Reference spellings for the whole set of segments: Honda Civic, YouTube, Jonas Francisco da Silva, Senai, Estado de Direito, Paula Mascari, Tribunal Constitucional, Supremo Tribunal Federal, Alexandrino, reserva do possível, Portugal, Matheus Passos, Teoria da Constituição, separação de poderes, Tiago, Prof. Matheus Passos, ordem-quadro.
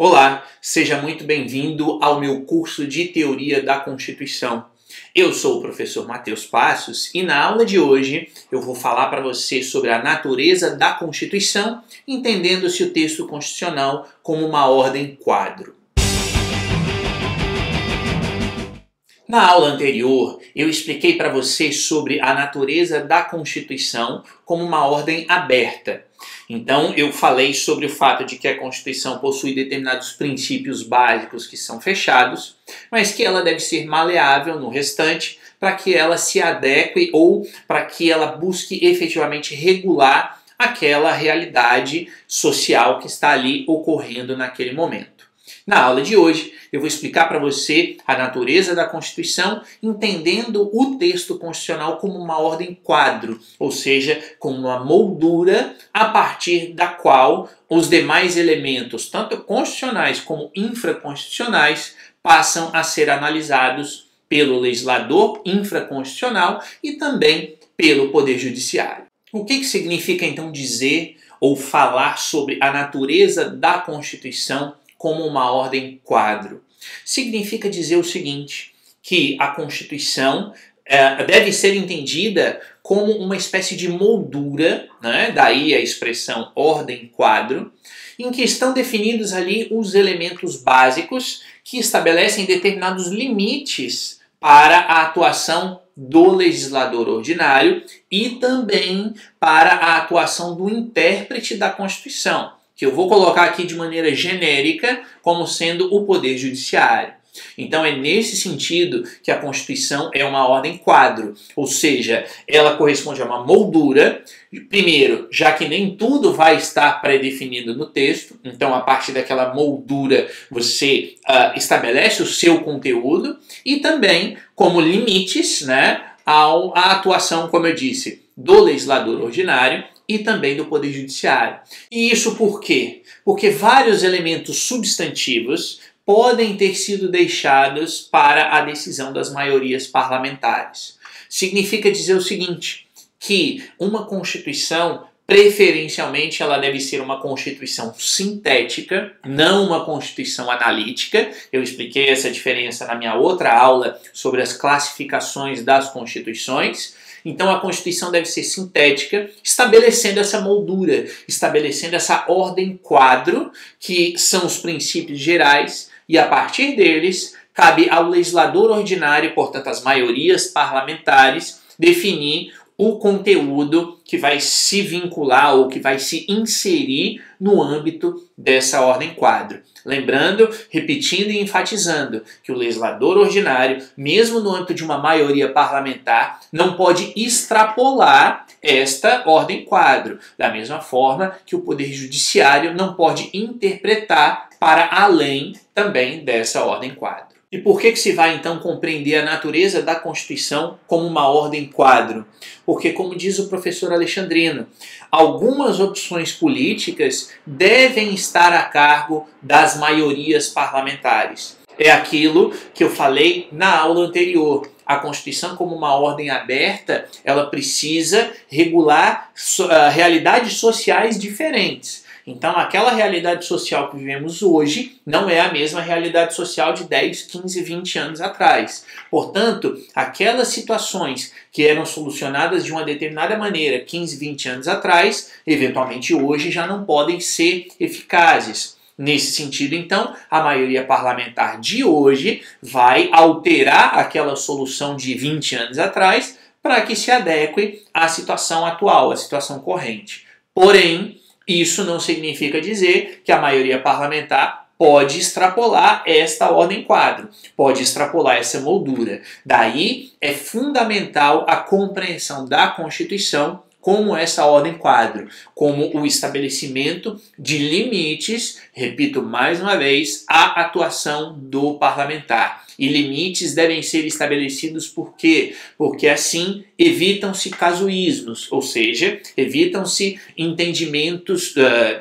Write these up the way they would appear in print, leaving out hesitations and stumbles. Olá, seja muito bem-vindo ao meu curso de Teoria da Constituição. Eu sou o professor Matheus Passos e na aula de hoje eu vou falar para você sobre a natureza da Constituição, entendendo-se o texto constitucional como uma ordem-quadro. Na aula anterior, eu expliquei para você sobre a natureza da Constituição como uma ordem aberta. Então, eu falei sobre o fato de que a Constituição possui determinados princípios básicos que são fechados, mas que ela deve ser maleável no restante para que ela se adeque ou para que ela busque efetivamente regular aquela realidade social que está ali ocorrendo naquele momento. Na aula de hoje, eu vou explicar para você a natureza da Constituição, entendendo o texto constitucional como uma ordem-quadro, ou seja, como uma moldura a partir da qual os demais elementos, tanto constitucionais como infraconstitucionais, passam a ser analisados pelo legislador infraconstitucional e também pelo Poder Judiciário. O que significa, então, dizer ou falar sobre a natureza da Constituição como uma ordem-quadro? Significa dizer o seguinte, que a Constituição deve ser entendida como uma espécie de moldura, né? Daí a expressão ordem-quadro, em que estão definidos ali os elementos básicos que estabelecem determinados limites para a atuação do legislador ordinário e também para a atuação do intérprete da Constituição, que eu vou colocar aqui de maneira genérica como sendo o Poder Judiciário. Então é nesse sentido que a Constituição é uma ordem-quadro, ou seja, ela corresponde a uma moldura, primeiro, já que nem tudo vai estar pré-definido no texto, então a partir daquela moldura você estabelece o seu conteúdo e também como limites, né, à atuação, como eu disse, do legislador ordinário e também do Poder Judiciário. E isso por quê? Porque vários elementos substantivos podem ter sido deixados para a decisão das maiorias parlamentares. Significa dizer o seguinte, que uma Constituição, preferencialmente, ela deve ser uma Constituição sintética, não uma Constituição analítica. Eu expliquei essa diferença na minha outra aula sobre as classificações das Constituições. Então a Constituição deve ser sintética, estabelecendo essa moldura, estabelecendo essa ordem-quadro, que são os princípios gerais, e a partir deles cabe ao legislador ordinário, portanto às maiorias parlamentares, definir o conteúdo que vai se vincular ou que vai se inserir no âmbito dessa ordem-quadro. Lembrando, repetindo e enfatizando que o legislador ordinário, mesmo no âmbito de uma maioria parlamentar, não pode extrapolar esta ordem-quadro, da mesma forma que o Poder Judiciário não pode interpretar para além também dessa ordem-quadro. E por que se vai, então, compreender a natureza da Constituição como uma ordem-quadro? Porque, como diz o professor Alexandrino, algumas opções políticas devem estar a cargo das maiorias parlamentares. É aquilo que eu falei na aula anterior. A Constituição, como uma ordem aberta, ela precisa regular realidades sociais diferentes. Então, aquela realidade social que vivemos hoje não é a mesma realidade social de 10, 15, 20 anos atrás. Portanto, aquelas situações que eram solucionadas de uma determinada maneira 15, 20 anos atrás, eventualmente hoje já não podem ser eficazes. Nesse sentido, então, a maioria parlamentar de hoje vai alterar aquela solução de 20 anos atrás para que se adeque à situação atual, à situação corrente. Porém, isso não significa dizer que a maioria parlamentar pode extrapolar esta ordem-quadro, pode extrapolar essa moldura. Daí é fundamental a compreensão da Constituição como essa ordem-quadro, como o estabelecimento de limites, repito mais uma vez, à atuação do parlamentar. E limites devem ser estabelecidos por quê? Porque assim evitam-se casuísmos, ou seja, evitam-se entendimentos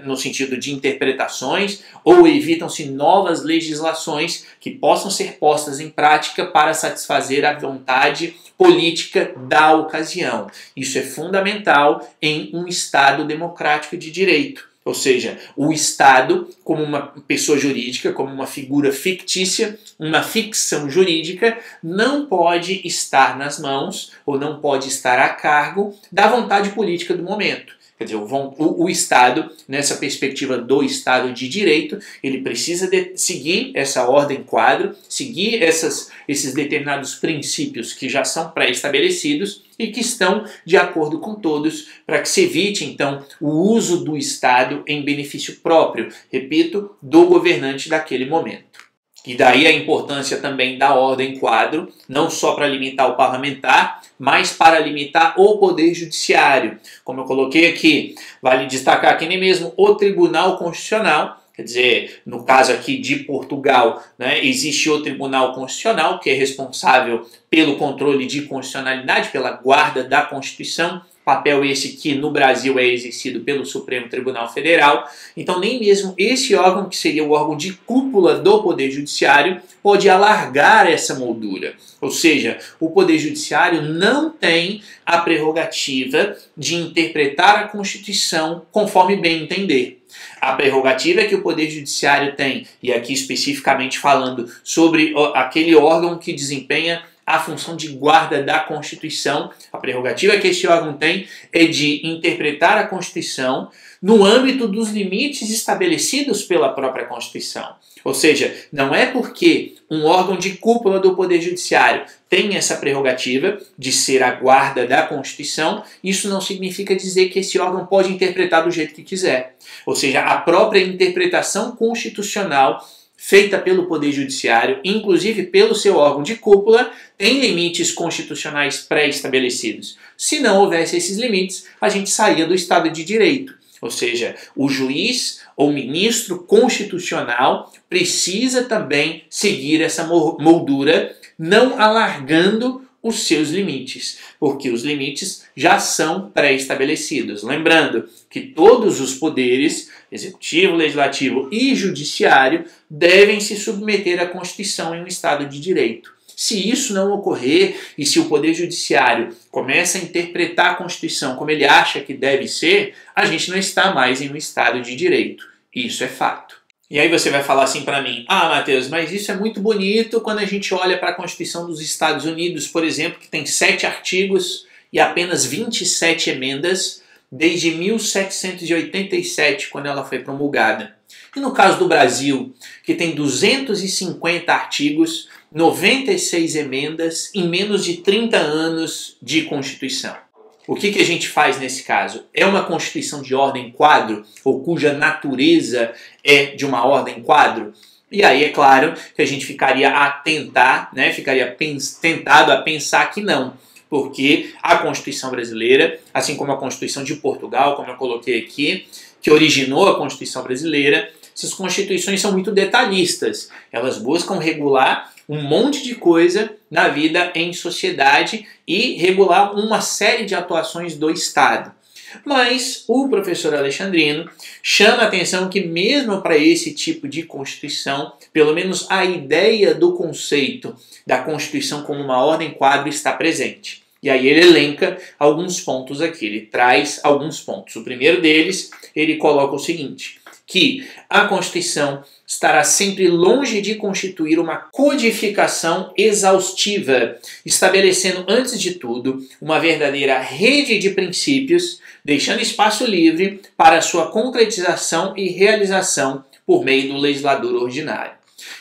no sentido de interpretações ou evitam-se novas legislações que possam ser postas em prática para satisfazer a vontade política da ocasião. Isso é fundamental em um Estado democrático de direito. Ou seja, o Estado como uma pessoa jurídica, como uma figura fictícia, uma ficção jurídica, não pode estar nas mãos ou não pode estar a cargo da vontade política do momento. Quer dizer, o Estado, nessa perspectiva do Estado de Direito, ele precisa seguir essa ordem-quadro, seguir esses determinados princípios que já são pré-estabelecidos e que estão de acordo com todos, para que se evite, então, o uso do Estado em benefício próprio, repito, do governante daquele momento. E daí a importância também da ordem-quadro, não só para limitar o parlamentar, mas para limitar o poder judiciário. Como eu coloquei aqui, vale destacar aqui nem mesmo o Tribunal Constitucional, quer dizer, no caso aqui de Portugal, né, existe o Tribunal Constitucional, que é responsável pelo controle de constitucionalidade, pela guarda da Constituição, papel esse que no Brasil é exercido pelo Supremo Tribunal Federal. Então nem mesmo esse órgão, que seria o órgão de cúpula do Poder Judiciário, pode alargar essa moldura. Ou seja, o Poder Judiciário não tem a prerrogativa de interpretar a Constituição conforme bem entender. A prerrogativa que o Poder Judiciário tem, e aqui especificamente falando sobre aquele órgão que desempenha a função de guarda da Constituição, a prerrogativa que este órgão tem é de interpretar a Constituição no âmbito dos limites estabelecidos pela própria Constituição. Ou seja, não é porque um órgão de cúpula do Poder Judiciário tem essa prerrogativa de ser a guarda da Constituição, isso não significa dizer que esse órgão pode interpretar do jeito que quiser. Ou seja, a própria interpretação constitucional feita pelo Poder Judiciário, inclusive pelo seu órgão de cúpula, tem limites constitucionais pré-estabelecidos. Se não houvesse esses limites, a gente saía do Estado de Direito. Ou seja, o juiz ou ministro constitucional precisa também seguir essa moldura, não alargando os seus limites, porque os limites já são pré-estabelecidos. Lembrando que todos os poderes, executivo, legislativo e judiciário, devem se submeter à Constituição em um Estado de Direito. Se isso não ocorrer e se o Poder Judiciário começa a interpretar a Constituição como ele acha que deve ser, a gente não está mais em um Estado de Direito. Isso é fato. E aí você vai falar assim para mim: ah, Matheus, mas isso é muito bonito quando a gente olha para a Constituição dos Estados Unidos, por exemplo, que tem 7 artigos e apenas 27 emendas desde 1787, quando ela foi promulgada. E no caso do Brasil, que tem 250 artigos, 96 emendas em menos de 30 anos de Constituição. O que a gente faz nesse caso? É uma Constituição de ordem-quadro, ou cuja natureza é de uma ordem-quadro? E aí é claro que a gente ficaria a tentar, né? Ficaria tentado a pensar que não. Porque a Constituição brasileira, assim como a Constituição de Portugal, como eu coloquei aqui, que originou a Constituição brasileira, essas constituições são muito detalhistas. Elas buscam regular um monte de coisa na vida em sociedade e regular uma série de atuações do Estado. Mas o professor Alexandrino chama a atenção que mesmo para esse tipo de Constituição, pelo menos a ideia do conceito da Constituição como uma ordem-quadro está presente. E aí ele elenca alguns pontos aqui, ele traz alguns pontos. O primeiro deles, ele coloca o seguinte, que a Constituição estará sempre longe de constituir uma codificação exaustiva, estabelecendo, antes de tudo, uma verdadeira rede de princípios, deixando espaço livre para sua concretização e realização por meio do legislador ordinário.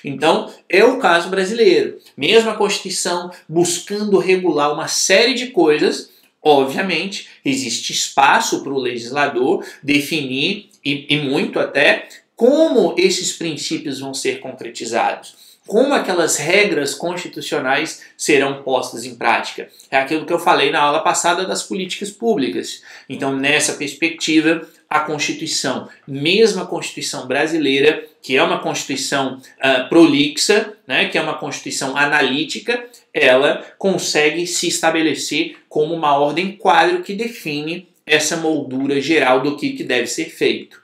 Então, é o caso brasileiro. Mesmo a Constituição buscando regular uma série de coisas, obviamente, existe espaço para o legislador definir, e muito até, como esses princípios vão ser concretizados, como aquelas regras constitucionais serão postas em prática. É aquilo que eu falei na aula passada das políticas públicas. Então, nessa perspectiva, a Constituição, mesmo a Constituição brasileira, que é uma Constituição prolixa, né, que é uma Constituição analítica, ela consegue se estabelecer como uma ordem-quadro que define essa moldura geral do que deve ser feito.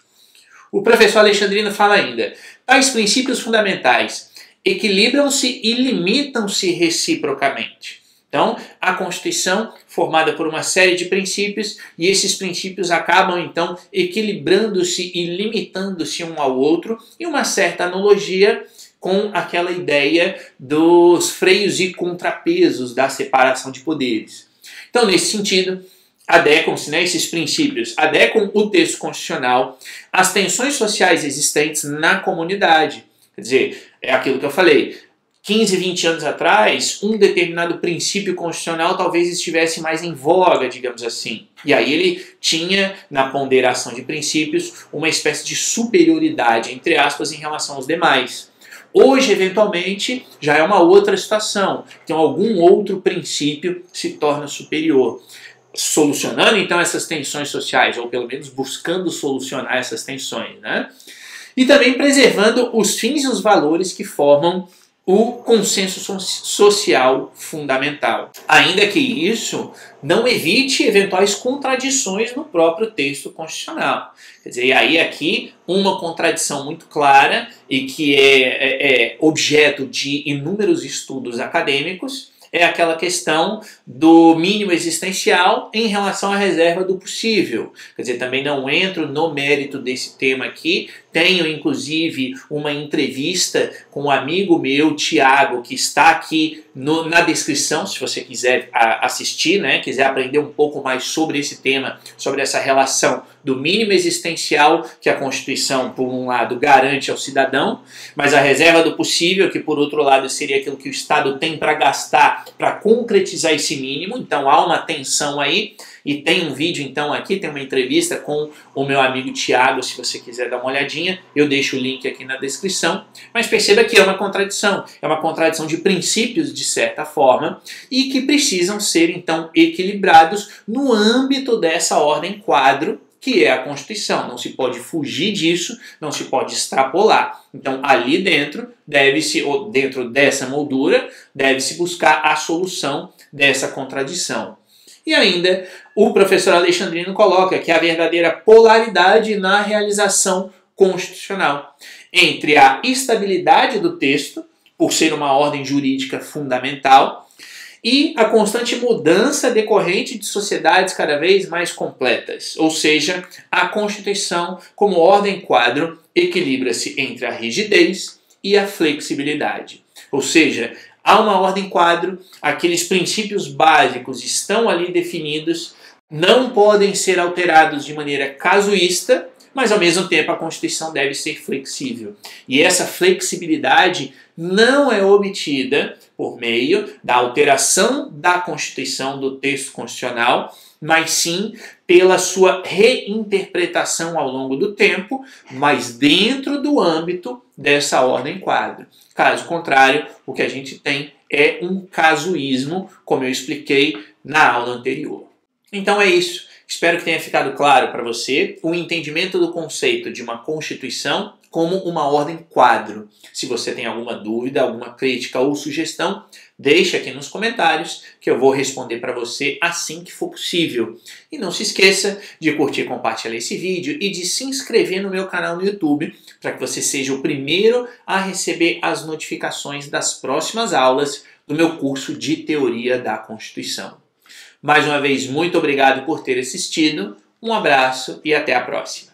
O professor Alexandrino fala ainda: tais princípios fundamentais equilibram-se e limitam-se reciprocamente. Então, a Constituição, formada por uma série de princípios, e esses princípios acabam, então, equilibrando-se e limitando-se um ao outro, e uma certa analogia com aquela ideia dos freios e contrapesos da separação de poderes. Então, nesse sentido, adequam-se, esses princípios, adequam o texto constitucional às tensões sociais existentes na comunidade. Quer dizer, é aquilo que eu falei, 15, 20 anos atrás, um determinado princípio constitucional talvez estivesse mais em voga, digamos assim. E aí ele tinha, na ponderação de princípios, uma espécie de superioridade, entre aspas, em relação aos demais. Hoje, eventualmente, já é uma outra situação. Então, algum outro princípio se torna superior. Solucionando, então, essas tensões sociais, ou pelo menos buscando solucionar essas tensões, E também preservando os fins e os valores que formam o consenso social fundamental. Ainda que isso não evite eventuais contradições no próprio texto constitucional. Quer dizer, e aí aqui uma contradição muito clara e que é objeto de inúmeros estudos acadêmicos é aquela questão do mínimo existencial em relação à reserva do possível. Quer dizer, também não entro no mérito desse tema aqui. Tenho, inclusive, uma entrevista com um amigo meu, Tiago, que está aqui na descrição, se você quiser assistir, quiser aprender um pouco mais sobre esse tema, sobre essa relação do mínimo existencial que a Constituição, por um lado, garante ao cidadão, mas a reserva do possível, que por outro lado seria aquilo que o Estado tem para gastar, para concretizar esse mínimo. Então há uma tensão aí, e tem um vídeo então aqui, tem uma entrevista com o meu amigo Tiago, se você quiser dar uma olhadinha, eu deixo o link aqui na descrição, mas perceba que é uma contradição de princípios de certa forma, e que precisam ser então equilibrados no âmbito dessa ordem-quadro, que é a Constituição. Não se pode fugir disso, não se pode extrapolar. Então, ali dentro, dentro dessa moldura, deve-se buscar a solução dessa contradição. E ainda, o professor Alexandrino coloca que a verdadeira polaridade na realização constitucional entre a estabilidade do texto, por ser uma ordem jurídica fundamental, e a constante mudança decorrente de sociedades cada vez mais completas. Ou seja, a Constituição, como ordem-quadro, equilibra-se entre a rigidez e a flexibilidade. Ou seja, há uma ordem-quadro, aqueles princípios básicos estão ali definidos, não podem ser alterados de maneira casuísta, mas ao mesmo tempo a Constituição deve ser flexível. E essa flexibilidade não é obtida por meio da alteração da Constituição, do texto constitucional, mas sim pela sua reinterpretação ao longo do tempo, mas dentro do âmbito dessa ordem-quadro. Caso contrário, o que a gente tem é um casuísmo, como eu expliquei na aula anterior. Então é isso. Espero que tenha ficado claro para você o entendimento do conceito de uma Constituição como uma ordem-quadro. Se você tem alguma dúvida, alguma crítica ou sugestão, deixe aqui nos comentários que eu vou responder para você assim que for possível. E não se esqueça de curtir e compartilhar esse vídeo e de se inscrever no meu canal no YouTube para que você seja o primeiro a receber as notificações das próximas aulas do meu curso de Teoria da Constituição. Mais uma vez, muito obrigado por ter assistido, um abraço e até a próxima.